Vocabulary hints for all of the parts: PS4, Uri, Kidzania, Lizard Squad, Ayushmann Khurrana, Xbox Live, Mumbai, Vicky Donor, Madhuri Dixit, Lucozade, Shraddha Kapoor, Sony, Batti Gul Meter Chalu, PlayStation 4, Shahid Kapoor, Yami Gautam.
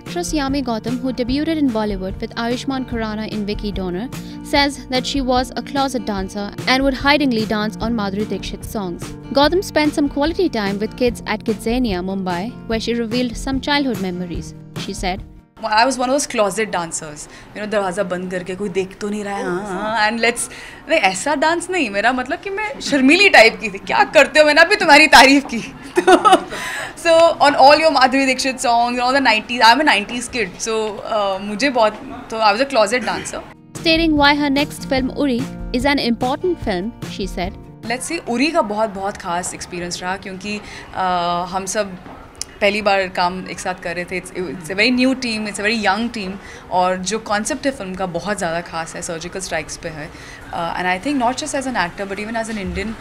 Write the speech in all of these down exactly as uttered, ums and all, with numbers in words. Actress Yami Gautam, who debuted in Bollywood with Ayushmann Khurrana in Vicky Donor, says that she was a closet dancer and would hidingly dance on Madhuri Dixit's songs. Gautam spent some quality time with kids at Kidzania, Mumbai, where she revealed some childhood memories. She said, I was one of those closet dancers, you know, दरवाजा बंद करके कोई देख तो नहीं रहा है, हाँ हाँ, and let's नहीं ऐसा डांस नहीं, मेरा मतलब कि मैं शर्मीली टाइप की थी, क्या करते हो, मैंने अभी तुम्हारी तारीफ की, so on all your Madhuri Dixit songs, all the nineties, I'm a nineties kid, so मुझे बहुत, तो I was a closet dancer. Stating why her next film Uri is an important film, she said, let's say Uri का बहुत बहुत खास experience रहा क्योंकि हम सब पहली बार काम एक साथ कर रहे थे. It's a very new team, it's a very young team. और जो concept है film का बहुत ज़्यादा खास है, surgical strikes पे है. And I think not just as an actor, but even as an Indian,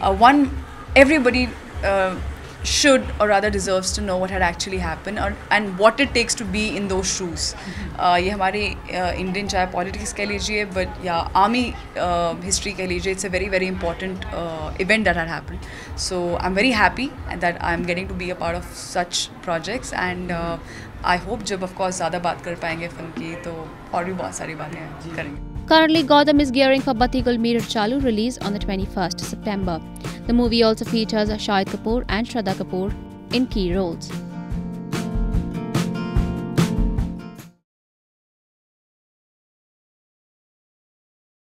uh, one everybody uh, should or rather deserves to know what had actually happened or, and what it takes to be in those shoes. Uh, ये हमारे uh, Indian चाहे politics कह लीजिए, but yeah, army uh, history कह लीजिए. It's a very very important uh, event that had happened. So I'm very happy that I'm getting to be a part of such projects, and uh, I hope जब of course ज़्यादा बात कर पाएंगे film की तो और भी बहुत सारी बातें करेंगे. Currently, Gautam is gearing for Batti Gul Meter Chalu release on the twenty-first of September. The movie also features Shahid Kapoor and Shraddha Kapoor in key roles.